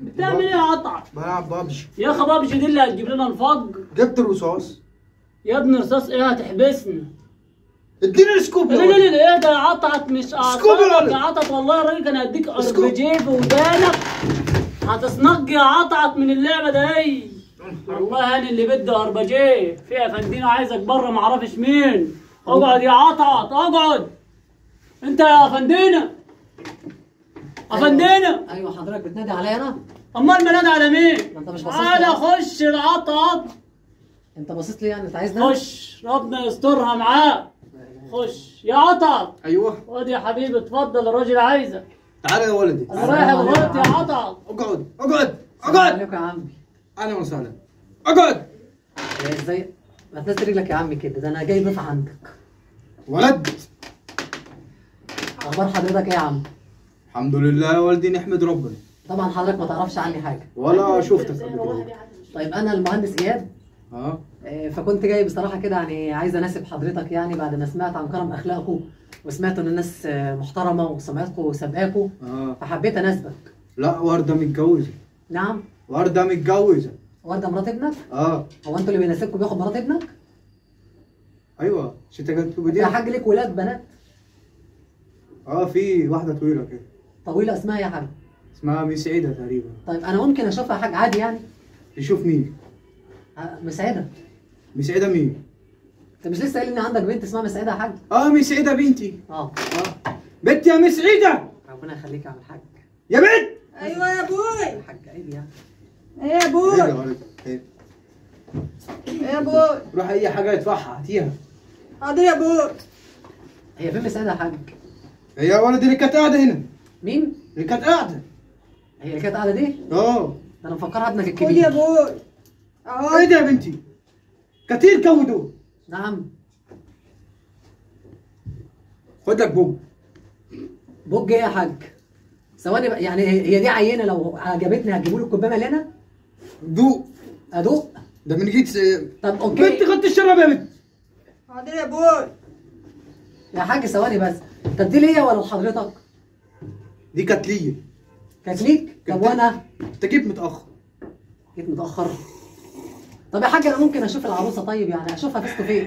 بتعمل ايه يا قطع؟ بلعب بابجي يا اخي. بابجي دي اللي هتجيب لنا الفج؟ جبت الرصاص يا ابني. رصاص ايه هتحبسنا؟ اديني السكوب. لا لا لا ايه ده قطعت؟ مش قطعت قطعت والله يا راجل. كان هديك اربجي في ودانك هتسنج يا قطعت من اللعبه ده. ايه والله هاني اللي بده اربجي فيها فندينا عايزك بره معرفش مين. اقعد يا قطعت اقعد انت يا فندينا. افندينا ايوه حضرتك بتنادي عليا انا؟ امال بنادي على مين؟ انت مش باصص لي. تعالى خش العطعط. انت باصص لي يعني؟ انت عايزني خش ربنا يسترها معاك. خش يا عطعط. ايوه خد يا حبيبي اتفضل الراجل عايزك. تعالى يا ولدي. انا رايح الغلط يا عطعط. اقعد اقعد اقعد. عليكم يا عمي. اهلا وسهلا. اقعد. ازاي؟ ما تنزل رجلك يا عمي كده، ده انا جاي ضيف عندك. ولد اخبار حضرتك ايه يا عم؟ الحمد لله يا والدي نحمد ربنا. طبعا حضرتك ما تعرفش عني حاجه ولا شفتك قبل كده. طيب انا المهندس اياد. اه فكنت جاي بصراحه كده يعني عايز اناسب حضرتك يعني بعد ما سمعت عن كرم اخلاقكم وسمعت ان الناس محترمه وسمعتكم سابقاكم. فحبيت اناسبك. لا ورده متجوزه. نعم ورده متجوزه. ورده مرات ابنك؟ هو انتوا اللي بيناسبكم بياخد مرات ابنك؟ ايوه. مش انت جايب له يا حاج ليك ولاد بنات؟ في واحده طويله كده. طويلة اسمها يا حاج؟ اسمها مسعدة تقريبا. طيب أنا ممكن أشوفها يا حاج عادي يعني؟ تشوف مين؟ مسعدة. مسعدة مين؟ أنت مش لسه قايل إن عندك بنت اسمها مسعدة يا حاج؟ مسعدة بنتي. بنتي يا مسعدة. ربنا يخليك يا عم الحاج. يا بنت. أيوه يا أبوي. الحاج عيب يعني. إيه يا أبوي؟ إيه يا ولد؟ إيه؟ إيه يا أبوي؟ روح أي حاجة ادفعها هاتيها. حاضر يا أبوي. هي فين مسعدة يا حاج؟ هي يا ولد اللي كانت قاعدة هنا. مين؟ اللي كانت قاعدة. هي اللي كانت قاعدة دي؟ ده انا مفكرها ابنك الكبير. خد يا بوي اهو. ايه ده يا بنتي؟ كتير جو دول. نعم. خد لك بوج. بوج ايه يا حاج؟ ثواني بقى يعني هي دي عينة لو عجبتني هتجيبوا لي الكوباية مليانة؟ دوق. ادوق؟ ده من جيت. طب اوكي. بنتي خدت الشراب يا بنتي. حاضر يا بوي. يا حاج ثواني بس. طب دي ليا ولا لحضرتك؟ دي كانت ليا. كانت ليك؟ طب وانا؟ انت جيت متأخر. جيت متأخر؟ طب يا حاج انا ممكن اشوف العروسة طيب يعني اشوفها فيس تو فيس.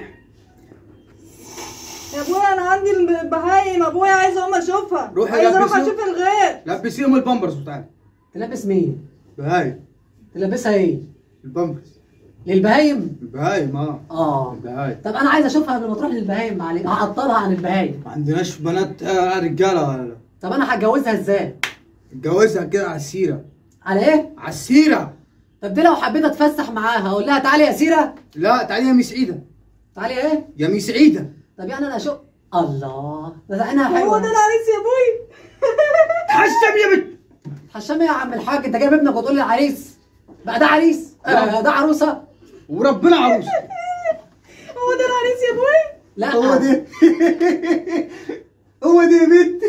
يا ابويا انا عندي البهايم، ابويا عايز اقوم اشوفها. عايز اروح اشوف الغير. لبسيهم البامبرز وتعالى. تلبس مين؟ بهايم. تلبسها ايه؟ البامبرز. للبهايم؟ البهايم البهايم. طب انا عايز اشوفها قبل ما تروح للبهايم معلش، هعطلها عن البهايم. ما عندناش بنات رجالة. طب انا هتجوزها ازاي؟ اتجوزها كده على السيره. على ايه؟ على السيره. طب دي لو حبيت اتفسح معاها هقول لها تعالي يا سيره؟ لا تعالي يا مسعيده. تعالي ايه؟ يا مسعيده. طب يعني انا اشوف الله ده انا حلوه. هو ده العريس يا ابوي. حشام يا بنت. حشام يا عم الحاج انت جايب ابنك وتقول لي عريس؟ بقى ده عريس؟ ده عروسه وربنا عروسه. هو ده العريس يا ابوي؟ لا هو ده. هو دي يا بنت.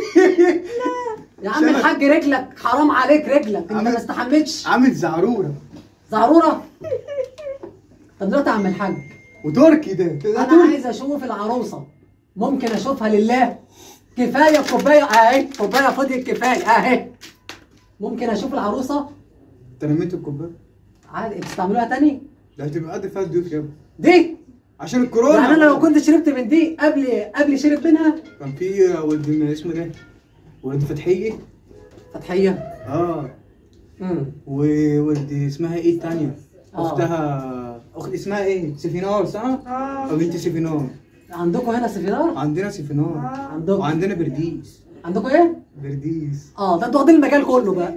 يا عم الحاج رجلك حرام عليك، رجلك انت ما استحملتش. عامل زعروره. زعروره؟ طب دلوقتي يا عم الحاج وتركي ده انا عايز اشوف العروسه، ممكن اشوفها لله؟ كفايه كوبايه اهي، كوبايه فاضيه الكفايه اهي. ممكن اشوف العروسه؟ انت رميت الكوبايه عادي. بتستعملوها تاني؟ ده هتبقى قد فيها الضيوف يابا دي عشان الكورونا. يعني انا لو كنت شربت من دي قبل شرب منها كان في ولد اسمه ده ولد فتحيه. فتحيه وولد اسمها ايه الثانيه؟ اختها اخت اسمها ايه؟ سفينار صح؟ بنت سفينار. عندكم هنا سفينار؟ عندنا سفينار. عندكم وعندنا برديس. عندكم ايه؟ برديس. ده انتوا واخدين المجال كله بقى.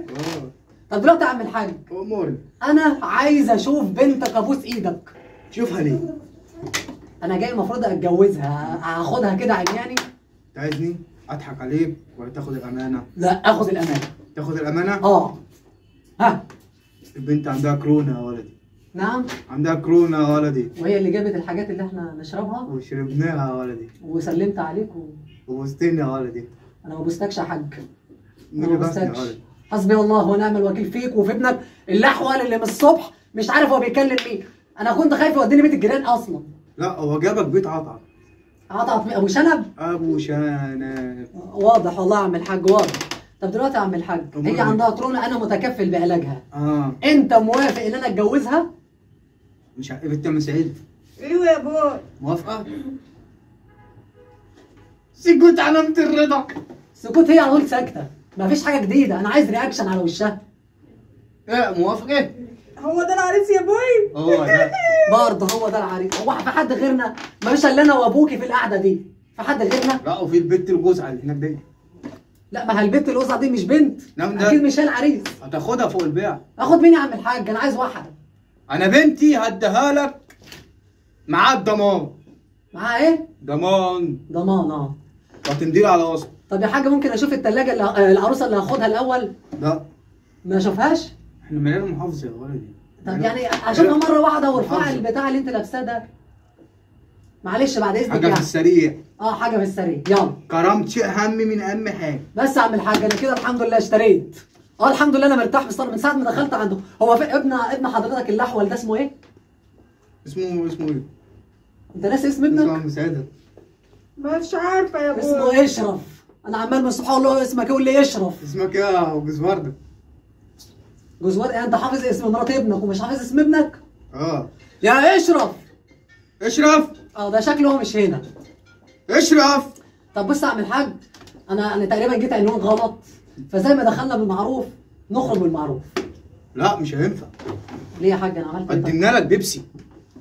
طب دلوقتي يا عم الحاج اموري انا عايز اشوف بنتك ابوس ايدك. شوفها ليه؟ انا جاي المفروض اتجوزها، هاخدها كده عمياني. انت عايزني اضحك عليك ولا تاخد الامانه؟ لا اخد الامانه. تاخد الامانه؟ ها البنت عندها كورونا يا ولدي. نعم عندها كورونا يا ولدي. وهي اللي جابت الحاجات اللي احنا نشربها وشربناها يا ولدي. وسلمت عليك وبوستني يا ولدي. انا ما بوستكش يا حاج. ما بوستكش. حسبي الله ونعم الوكيل فيك وفي ابنك الاحول اللي من الصبح مش عارف هو بيكلم مين. انا كنت خايف يوديني بيت الجيران اصلا. لا هو جابك بيت عطعط. عطعط ابو شنب. ابو شنب واضح والله يا عم الحاج واضح. طب دلوقتي يا عم الحاج هي عندها تروما انا متكفل بعلاجها. انت موافق ان انا اتجوزها؟ مش عارف انت ام سعيد. ايوه يا بوي. موافقه؟ سكوت علامة الرضا. سكوت، هي على طول ساكتة، مفيش حاجة جديدة، أنا عايز رياكشن على وشها. إيه موافقة؟ هو ده العريس يا بوي؟ هو ده برضه، هو ده العريس. هو في حد غيرنا؟ مفيش إلا أنا وأبوكي في القعدة دي، في حد غيرنا؟ لا، وفي البنت الجزعة اللي هناك دي. لا، ما هي البنت الجزعة دي مش بنت، أكيد مش هي العريس. هتاخدها فوق البيع. آخد مين يا عم الحاج؟ أنا عايز واحدة. أنا بنتي هديها لك معاها الضمان. معاها إيه؟ ضمان. ضمان هتمديلي على وصل. طب يا حاجة ممكن اشوف التلاجة اللي العروسة اللي هاخدها الاول؟ لا ما اشوفهاش؟ احنا مليانة محافظة يا ولدي. طب يعني اشوفها مرة واحدة وارفع البتاع اللي انت لابساه ده. معلش بعد اذنك، حاجة في السريع. حاجة في السريع، يلا. كرامتي اهم من اهم حاجة. بس يا عم الحاج انا كده الحمد لله اشتريت. الحمد لله انا مرتاح بصراحة من ساعة ما دخلت عنده. هو في ابن حضرتك الاحول ده اسمه ايه؟ اسمه ايه؟ انت ناسي اسم ابنك؟ اسمه مساعدة. مش عارفه يا بوي. اسمه اشرف. انا عمال من الصبح اقول له اسمك، يقول لي اشرف. اسمك ايه يا جوزورده؟ جوزورده؟ انت حافظ اسم مرات ابنك ومش حافظ اسم ابنك؟ يا اشرف. اشرف؟ ده شكله هو مش هنا. اشرف. طب بص يا عم الحاج، انا تقريبا جيت عنوان غلط، فزي ما دخلنا بالمعروف نخرج بالمعروف. لا مش هينفع. ليه يا حاج؟ انا عملت ايه؟ قدمنا لك بيبسي.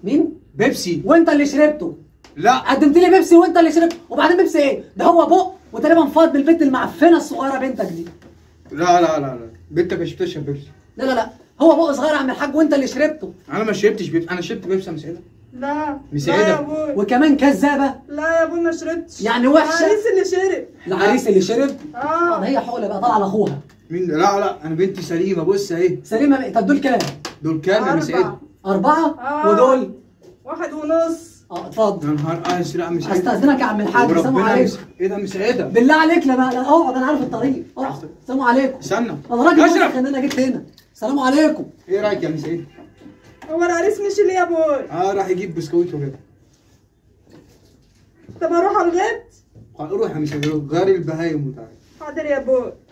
مين؟ بيبسي. وانت اللي شربته. لا، قدمت لي بيبسي وانت اللي شربت. وبعدين بيبسي ايه؟ ده هو بق وتقريبا فاض بالبنت المعفنه الصغيره بنتك دي. لا لا لا لا، بنتك مش بتشرب بيبسي. لا لا لا، هو بق صغير يا عم الحاج وانت اللي شربته. انا ما شربتش بيبسي، انا شربت بيبسي يا مسعده. لا مسعده يا ابوي. وكمان كذابه. لا يا ابوي ما شربتش. يعني وحشه. العريس اللي شرب. العريس اللي شرب؟ ده هي حقله بقى طالعه لاخوها. مين؟ لا لا، انا بنتي سليمه. بص اهي سليمه. طب دول كام؟ دول كام يا مسعده؟ 4. ودول 1.5. اتفضل. يا نهار ازرق. مش استاذنك يا عم الحاج، سلام عليكم. ايه ده مش عيده؟ بالله عليك لا بقى، اقعد انا عارف الطريق. اقعد. سلام عليكم. استنى انا راجل ان انا جيت هنا. سلام عليكم. ايه رايك يا مش عيده؟ هو العريس مش اللي يا بوي؟ راح يجيب بسكويت وكده. طب اروح الغد؟ روح يا مش عيده، غير البهايم وتعالى. حاضر يا بوي.